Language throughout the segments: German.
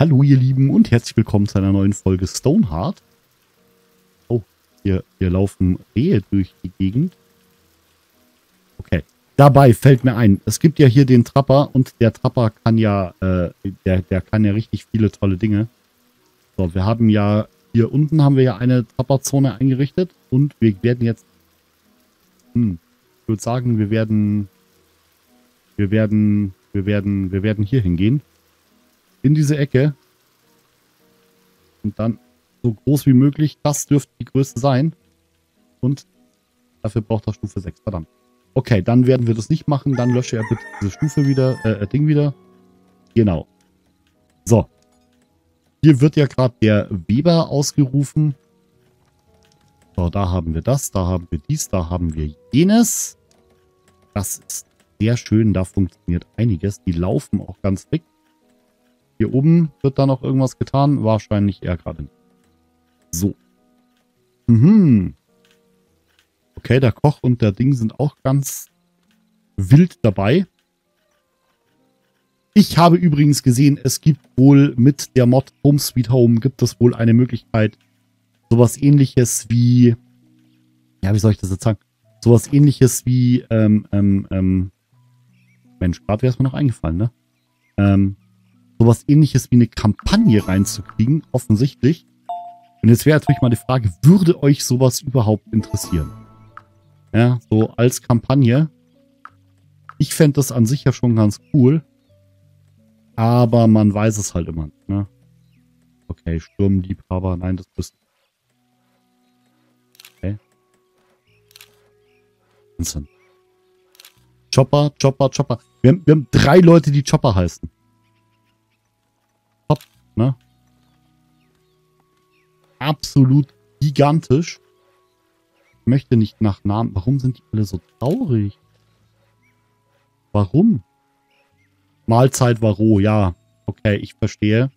Hallo ihr Lieben und herzlich willkommen zu einer neuen Folge Stoneheart. Oh, hier laufen Rehe durch die Gegend. Okay, dabei fällt mir ein, es gibt ja hier den Trapper und der Trapper kann ja, der kann ja richtig viele tolle Dinge. So, wir haben ja, hier unten haben wir ja eine Trapperzone eingerichtet und wir werden jetzt, ich würde sagen, wir werden hier hingehen. In diese Ecke. Und dann so groß wie möglich. Das dürfte die Größe sein. Und dafür braucht er Stufe 6. Verdammt. Okay, dann werden wir das nicht machen. Dann lösche er bitte diese Stufe wieder. Ding wieder. Genau. So. Hier wird ja gerade der Weber ausgerufen. So, da haben wir das. Da haben wir dies. Da haben wir jenes. Das ist sehr schön. Da funktioniert einiges. Die laufen auch ganz dick. Hier oben wird da noch irgendwas getan. Wahrscheinlich eher gerade nicht. So. Okay, der Koch und der Ding sind auch ganz wild dabei. Ich habe übrigens gesehen, es gibt wohl mit der Mod Home Sweet Home, gibt es wohl eine Möglichkeit, sowas ähnliches wie, ja, wie soll ich das jetzt sagen? Sowas ähnliches wie, Mensch, gerade wäre es mir noch eingefallen, ne? Sowas ähnliches wie eine Kampagne reinzukriegen, offensichtlich. Und jetzt wäre natürlich mal die Frage, würde euch sowas überhaupt interessieren? Ja, so als Kampagne. Ich fände das an sich ja schon ganz cool. Aber man weiß es halt immer nicht, ne? Okay, Sturmliebhaber, nein, das bist du. Okay. Wahnsinn. Chopper, Chopper, Chopper. Wir haben 3 Leute, die Chopper heißen. Ne? Absolut gigantisch. Ich möchte nicht nach Namen. Warum sind die alle so traurig? Warum? Mahlzeit war roh, ja. Okay, ich verstehe.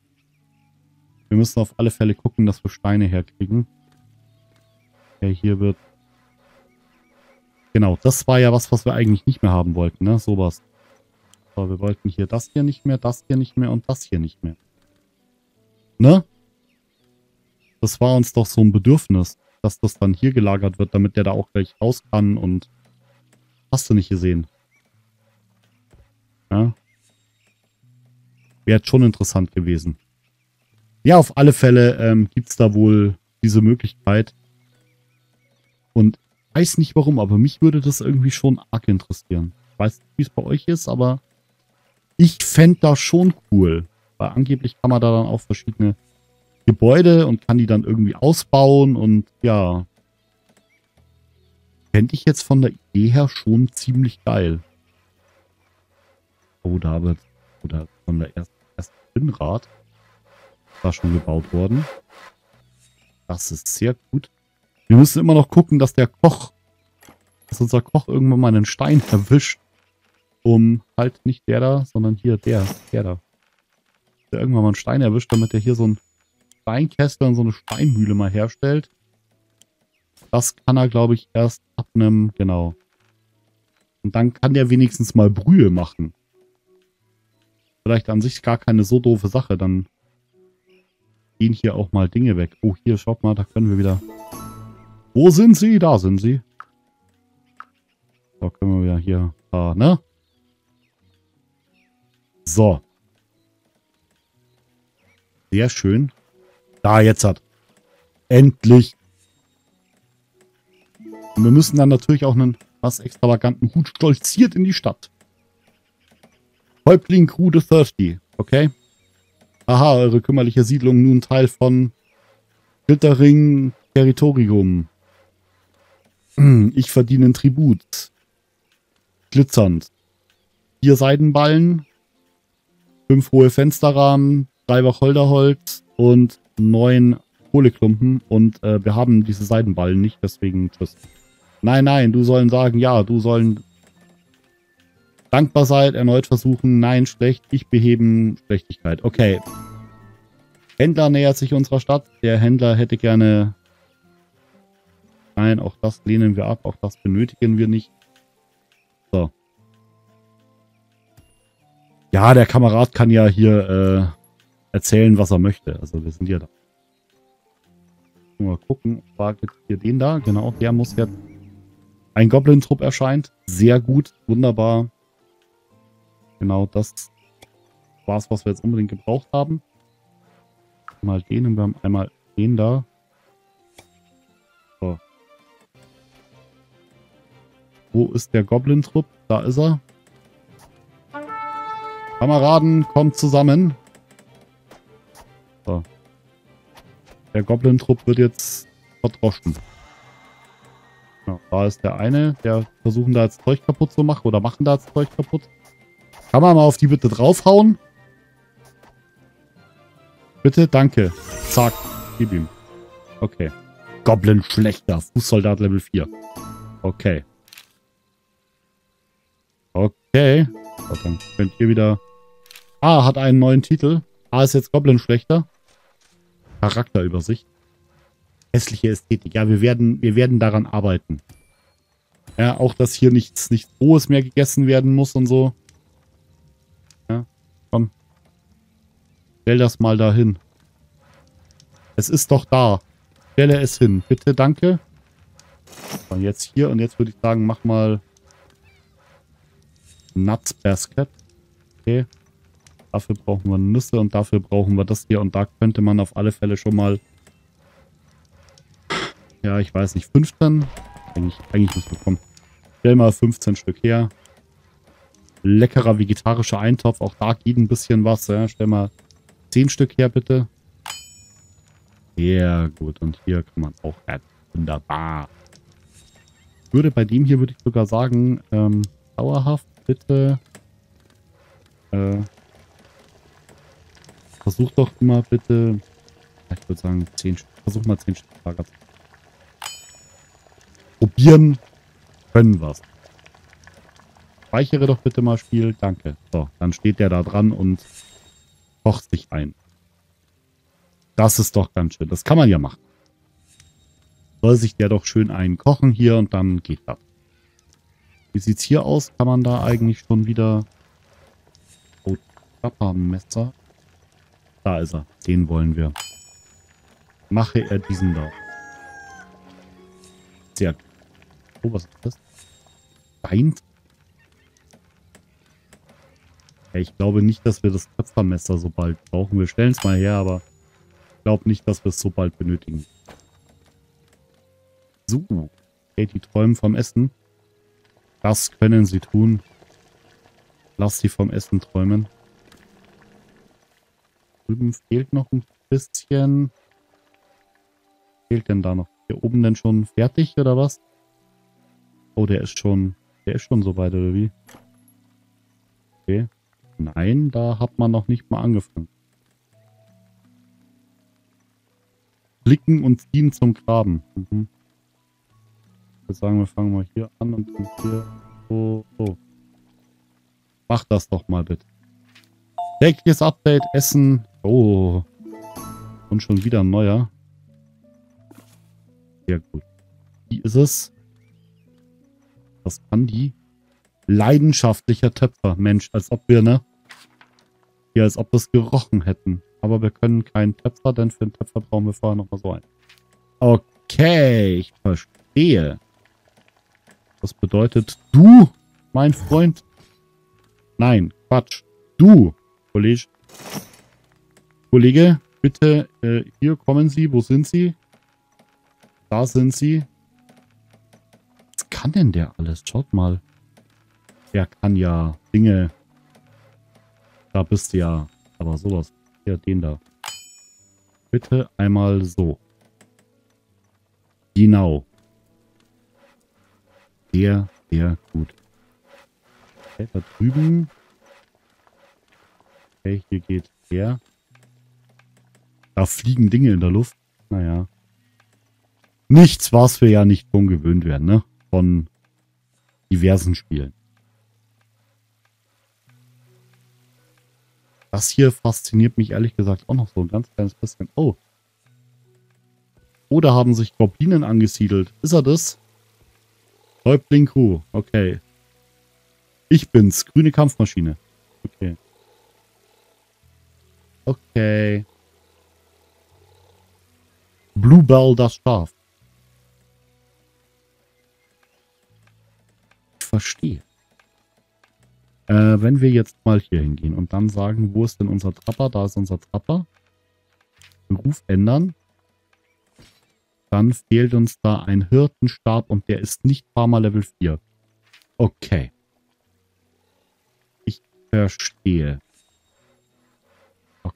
Wir müssen auf alle Fälle gucken, dass wir Steine herkriegen. Okay, hier wird... Genau, das war ja was wir eigentlich nicht mehr haben wollten, ne? Sowas. So, wir wollten hier das hier nicht mehr, das hier nicht mehr und das hier nicht mehr. Ne? Das war uns doch so ein Bedürfnis, dass das dann hier gelagert wird, damit der da auch gleich raus kann und... Hast du nicht gesehen. Ja. Wäre schon interessant gewesen. Ja, auf alle Fälle gibt es da wohl diese Möglichkeit. Und ich weiß nicht warum, aber mich würde das irgendwie schon arg interessieren. Ich weiß nicht, wie es bei euch ist, aber ich fände das schon cool. Weil angeblich kann man da dann auch verschiedene Gebäude und kann die dann irgendwie ausbauen und ja. Fände ich jetzt von der Idee her schon ziemlich geil. Oh, da wird von der ersten Spinnrad war schon gebaut worden. Das ist sehr gut. Wir müssen immer noch gucken, dass der Koch, dass unser Koch irgendwann mal einen Stein erwischt. Um halt nicht der da, sondern hier der da. Der irgendwann mal einen Stein erwischt, damit er hier so einen Steinkessel und so eine Steinmühle mal herstellt. Das kann er, glaube ich, erst ab einem, genau. Und dann kann der wenigstens mal Brühe machen. Vielleicht an sich gar keine so doofe Sache, dann gehen hier auch mal Dinge weg. Oh, hier, schaut mal, da können wir wieder... Wo sind sie? Da sind sie. So, können wir wieder hier... Da, ne? So. Sehr schön. Da, jetzt hat. Endlich. Und wir müssen dann natürlich auch einen was extravaganten Hut stolziert in die Stadt. Häuptling Krude 30. Okay. Aha, eure kümmerliche Siedlung nun Teil von Glittering Territorium. Ich verdiene Tribut. Glitzernd. 4 Seidenballen. 5 hohe Fensterrahmen. 3 Wacholderholz und 9 Kohleklumpen. Und wir haben diese Seidenballen nicht, deswegen tschüss. Nein, nein, du sollen sagen, ja, du sollen dankbar sein, erneut versuchen, nein, schlecht, ich beheben, Schlechtigkeit. Okay. Händler nähert sich unserer Stadt. Der Händler hätte gerne... Nein, auch das lehnen wir ab, auch das benötigen wir nicht. So. Ja, der Kamerad kann ja hier... erzählen, was er möchte. Also wir sind ja da. Mal gucken, war jetzt hier den da. Genau, der muss jetzt. Ein Goblin-Trupp erscheint. Sehr gut, wunderbar. Genau das war es, was wir jetzt unbedingt gebraucht haben. Mal den und wir haben einmal den da. So. Wo ist der Goblin-Trupp? Da ist er. Kameraden, kommt zusammen. So. Der Goblin-Trupp wird jetzt verdroschen. Ja, da ist der eine, der versuchen da jetzt Zeug kaputt zu machen oder machen da jetzt Zeug kaputt. Kann man mal auf die bitte draufhauen? Bitte, danke. Zack, gib ihm. Okay. Goblin schlechter, Fußsoldat Level 4. Okay. Okay. So, dann könnt ihr wieder... Ah, hat einen neuen Titel. Ah, ist jetzt Goblin schlechter. Charakterübersicht. Hässliche Ästhetik. Ja, wir werden daran arbeiten. Ja, auch, dass hier nichts Rohes mehr gegessen werden muss und so. Ja, komm. Stell das mal dahin. Es ist doch da. Stelle es hin. Bitte, danke. Und jetzt hier. Und jetzt würde ich sagen, mach mal Nuts Basket. Okay. Dafür brauchen wir Nüsse und dafür brauchen wir das hier. Und da könnte man auf alle Fälle schon mal... Ja, ich weiß nicht. 15? Eigentlich muss man kommen. Stell mal 15 Stück her. Leckerer vegetarischer Eintopf. Auch da geht ein bisschen was. Ja. Stell mal 10 Stück her, bitte. Sehr gut. Und hier kann man auch... Ja, wunderbar. Ich würde bei dem hier, würde ich sogar sagen, dauerhaft bitte... Versuch doch immer bitte, ich würde sagen 10 Stück, versuch mal 10 Stück Lager. Probieren können wir es. Speichere doch bitte mal Spiel, danke. So, dann steht der da dran und kocht sich ein. Das ist doch ganz schön, das kann man ja machen. Soll sich der doch schön einkochen hier und dann geht das. Wie sieht es hier aus? Kann man da eigentlich schon wieder... Oh, Klappermesser. Da ist er. Den wollen wir. Mache er diesen da. Sehr gut. Oh, was ist das? Stein? Ja, ich glaube nicht, dass wir das Töpfermesser so bald brauchen. Wir stellen es mal her, aber ich glaube nicht, dass wir es so bald benötigen. So. Okay, die träumen vom Essen. Das können sie tun. Lass sie vom Essen träumen. Drüben fehlt noch ein bisschen. Was fehlt denn da noch? Hier oben denn schon fertig oder was? Oh, der ist schon so weit oder wie? Okay. Nein, da hat man noch nicht mal angefangen. Blicken und ziehen zum Graben. Mhm. Ich würde sagen, wir fangen mal hier an und dann hier. So, so. Mach das doch mal bitte. Tägliches Update, Essen. Oh. Und schon wieder ein neuer. Sehr gut. Wie ist es? Was kann die? Leidenschaftlicher Töpfer. Mensch, als ob wir, ne? Ja, als ob wir es gerochen hätten. Aber wir können keinen Töpfer, denn für den Töpfer brauchen wir vorher nochmal so einen. Okay, ich verstehe. Das bedeutet, du, mein Freund. Nein, Quatsch. Du. Kollege, bitte, hier kommen Sie. Wo sind Sie? Da sind Sie. Was kann denn der alles? Schaut mal. Der kann ja Dinge. Da bist du ja. Aber sowas. Ja, den da. Bitte einmal so. Genau. Sehr, sehr gut. Okay, da drüben. Okay, hier geht der. Da fliegen Dinge in der Luft. Naja. Nichts, was wir ja nicht von gewöhnt werden, ne? Von diversen Spielen. Das hier fasziniert mich ehrlich gesagt auch noch so ein ganz kleines bisschen. Oh. Oder haben sich Goblinen angesiedelt? Ist er das? Häuptling Krude. Okay. Ich bin's. Grüne Kampfmaschine. Okay. Okay. Bluebell, das Schaf. Verstehe. Wenn wir jetzt mal hier hingehen und dann sagen, wo ist denn unser Trapper? Da ist unser Trapper. Beruf ändern. Dann fehlt uns da ein Hirtenstab und der ist nicht Farmer Level 4. Okay. Ich verstehe. Okay.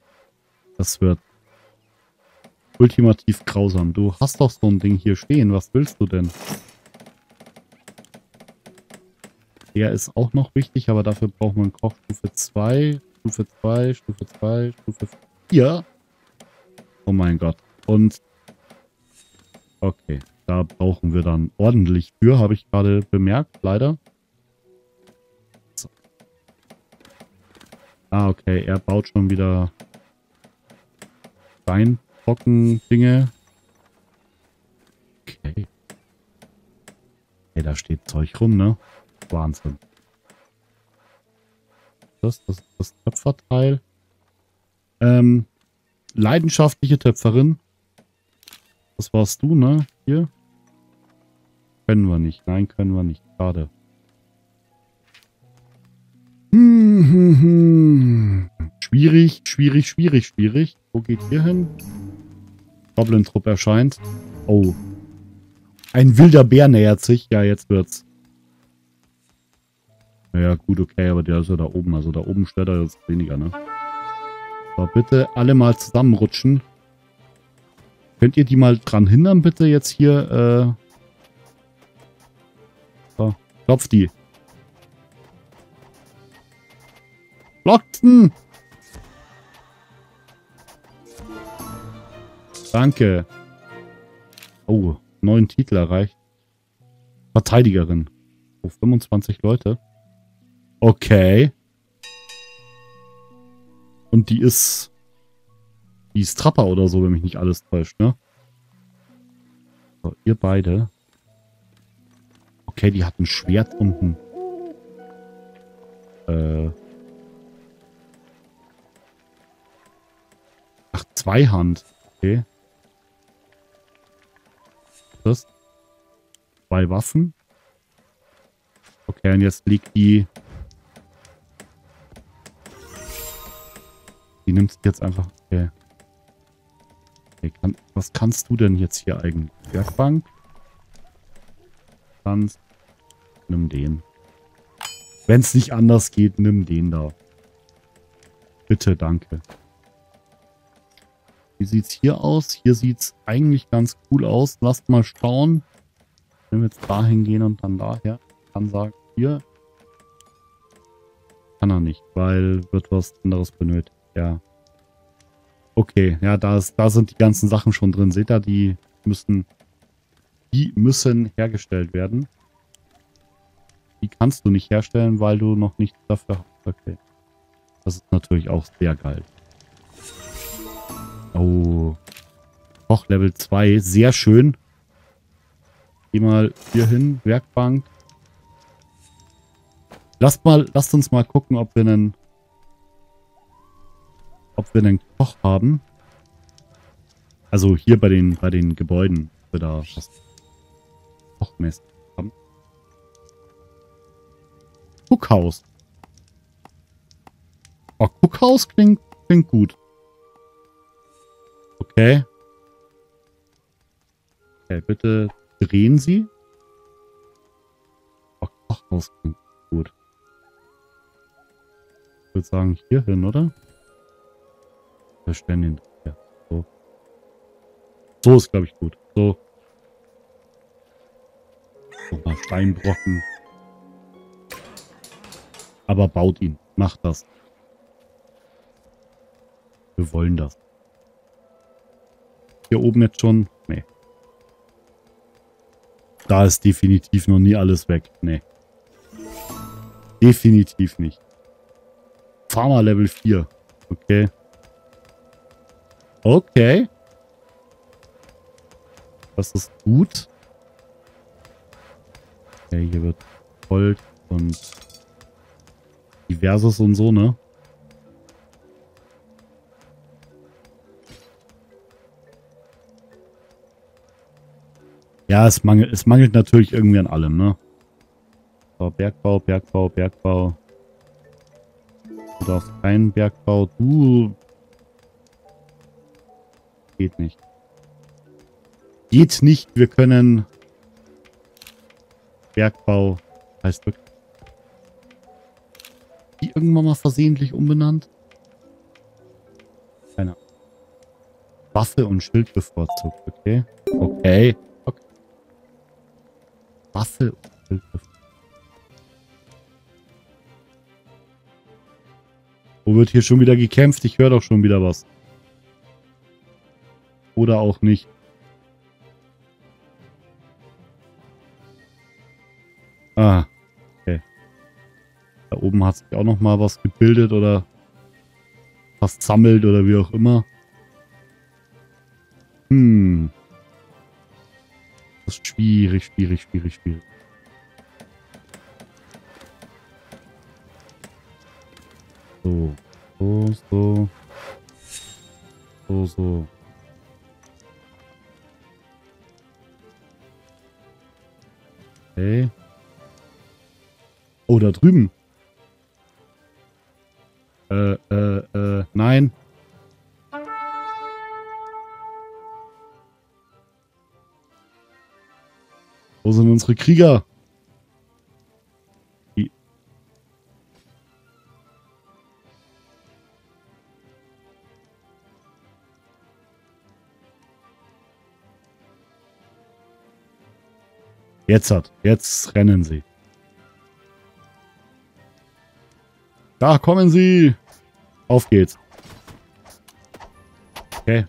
Das wird ultimativ grausam. Du hast doch so ein Ding hier stehen. Was willst du denn? Der ist auch noch wichtig, aber dafür braucht man Kochstufe 2, Stufe 2, Stufe 2, Stufe 4. Oh mein Gott. Und okay, da brauchen wir dann ordentlich für, habe ich gerade bemerkt, leider. So. Ah, okay, er baut schon wieder Steinbrocken-Dinge. Okay. Hey, da steht Zeug rum, ne? Wahnsinn. Das ist das Töpferteil. Leidenschaftliche Töpferin. Das warst du, ne? Hier. Können wir nicht. Nein, können wir nicht. Schade. Schwierig, schwierig, schwierig, schwierig. Wo geht ihr hin? Goblin-Trupp erscheint. Oh. Ein wilder Bär nähert sich. Ja, jetzt wird's. Ja gut, okay, aber der ist ja da oben. Also da oben stört er jetzt weniger, ne? So, bitte alle mal zusammenrutschen. Könnt ihr die mal dran hindern, bitte jetzt hier? So, klopft die. Blockten! Danke. Oh, 9 Titel erreicht. Verteidigerin. Oh, 25 Leute. Okay. Und die ist Trapper oder so, wenn mich nicht alles täuscht, ne? So, ihr beide. Okay, die hat ein Schwert und ein... Ach, Zweihand. Okay. Das. 2 Waffen. Okay, und jetzt liegt die... Die nimmt jetzt einfach... Okay. Okay, was kannst du denn jetzt hier eigentlich? Werkbank? Kannst... Nimm den. Wenn es nicht anders geht, nimm den da. Bitte, danke. Wie sieht es hier aus? Hier sieht es eigentlich ganz cool aus. Lasst mal schauen. Wenn wir jetzt da hingehen und dann daher. Dann sagen wir... Kann er nicht, weil wird was anderes benötigt. Ja. Okay, ja, da sind die ganzen Sachen schon drin. Seht ihr, die müssen hergestellt werden. Die kannst du nicht herstellen, weil du noch nichts dafür hast. Okay. Das ist natürlich auch sehr geil. Oh. Koch Level 2, sehr schön. Geh mal hier hin, Werkbank. Lasst uns mal gucken, ob wir einen Koch haben. Also hier bei den Gebäuden, ob wir da was kochmäßig haben. Cookhouse. Oh, Cookhouse klingt gut. Okay. Okay, bitte drehen Sie. Oh, Kochhaus klingt gut. Ich würde sagen, hier hin, oder? Wir stellen den hier. So. So ist, glaube ich, gut. So. Nochmal Steinbrocken. Aber baut ihn. Macht das. Wir wollen das. Hier oben jetzt schon? Nee. Da ist definitiv noch nie alles weg. Nee. Definitiv nicht. Farmer Level 4. Okay. Okay. Das ist gut. Okay, hier wird Gold und Diverses und so, ne? Ja, es mangelt natürlich irgendwie an allem, ne? So, Bergbau, Bergbau, Bergbau. Du darfst keinen Bergbau. Du... Geht nicht. Geht nicht. Wir können... Bergbau heißt wirklich... Die irgendwann mal versehentlich umbenannt? Keine Ahnung. Waffe und Schild bevorzugt. Okay. Okay. Okay. Waffe und Schild bevorzugt. Wo wird hier schon wieder gekämpft? Ich höre doch schon wieder was. Oder auch nicht. Ah, okay. Da oben hat sich auch noch mal was gebildet oder versammelt oder wie auch immer. Hm. Das ist schwierig, schwierig, schwierig, schwierig. So, so, so. So, so. Okay. Oh, da drüben. Nein. Wo sind unsere Krieger? Die. Jetzt rennen sie. Da kommen sie! Auf geht's. Okay.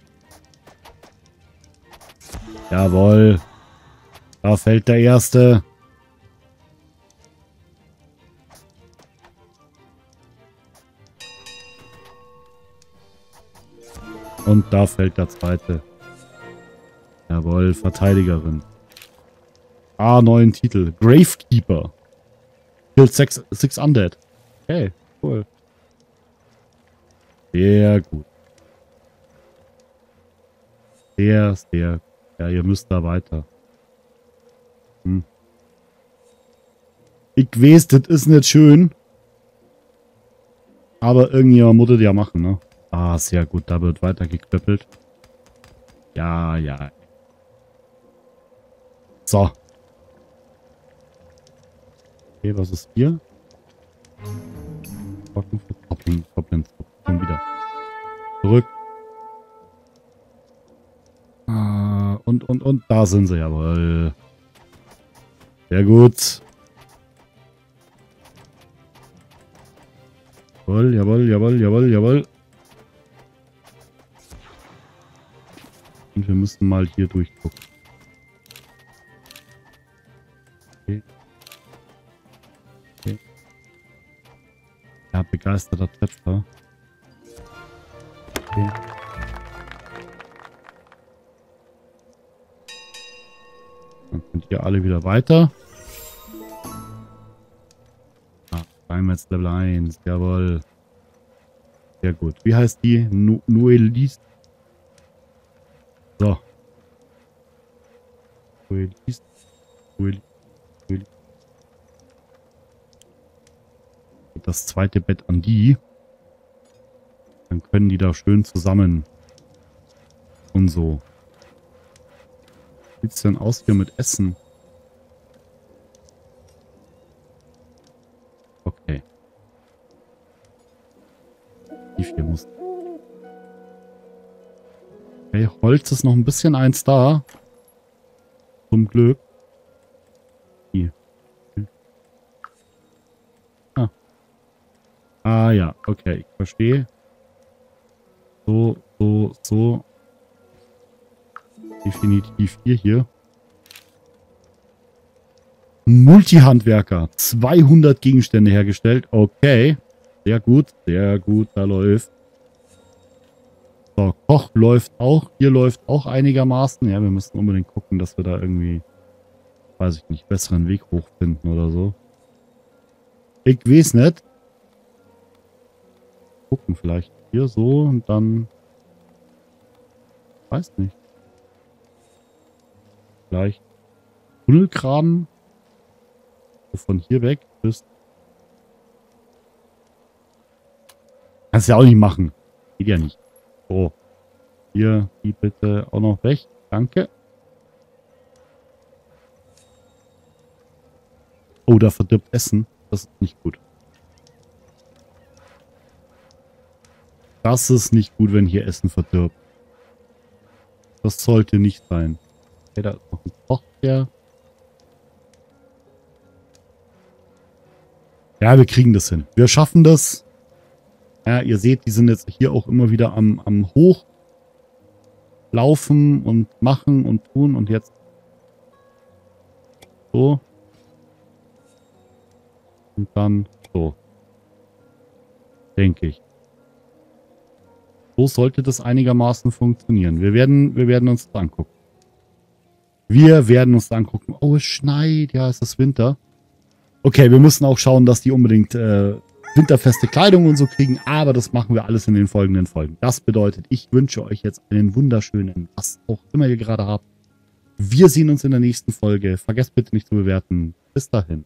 Jawohl. Da fällt der erste. Und da fällt der zweite. Jawohl, Verteidigerin. Ah, neuen Titel. Gravekeeper. Killed six Undead. Okay. Cool. Sehr gut. Sehr, sehr gut. Ja, ihr müsst da weiter. Hm. Ich weiß, das ist nicht schön. Aber irgendjemand muss das ja machen, ne? Ah, sehr gut. Da wird weiter geklöppelt. Ja, ja. So. Okay, was ist hier? Koppeln wieder. Zurück. Ah, und. Da sind sie, jawohl. Sehr gut. Jawohl, jawohl, jawohl, jawohl, jawohl. Und wir müssen mal hier durchgucken. Okay. Okay. Ja, begeisterter Töpfer. Okay. Dann könnt ihr alle wieder weiter. Ah, bleiben wir jetzt Level 1. Jawohl. Sehr gut. Wie heißt die? Noelie. So. Noelie. Das zweite Bett an die. Dann können die da schön zusammen. Und so. Wie sieht es denn aus hier mit Essen? Okay. Die vier muss. Okay, Holz ist noch ein bisschen eins da. Zum Glück. Ah ja, okay, ich verstehe. So, so, so. Definitiv hier. Multihandwerker. 200 Gegenstände hergestellt. Okay. Sehr gut, da läuft. So, Koch läuft auch. Hier läuft auch einigermaßen. Ja, wir müssen unbedingt gucken, dass wir da irgendwie, weiß ich nicht, besseren Weg hochfinden oder so. Ich weiß nicht. Gucken vielleicht hier so und dann weiß nicht. Vielleicht Tunnelkram. Von hier weg bist. Kannst du ja auch nicht machen. Geht ja nicht. So. Hier, die bitte auch noch weg. Danke. Oh, da verdirbt Essen. Das ist nicht gut. Das ist nicht gut, wenn hier Essen verdirbt. Das sollte nicht sein. Okay, da ist noch ein Koch her. Ja, wir kriegen das hin. Wir schaffen das. Ja, ihr seht, die sind jetzt hier auch immer wieder am Hochlaufen und machen und tun und jetzt so. Und dann so. Denke ich. So sollte das einigermaßen funktionieren. Wir werden uns das angucken. Wir werden uns das angucken. Oh, es schneit. Ja, es ist Winter. Okay, wir müssen auch schauen, dass die unbedingt winterfeste Kleidung und so kriegen. Aber das machen wir alles in den folgenden Folgen. Das bedeutet, ich wünsche euch jetzt einen wunderschönen, was auch immer ihr gerade habt. Wir sehen uns in der nächsten Folge. Vergesst bitte nicht zu bewerten. Bis dahin.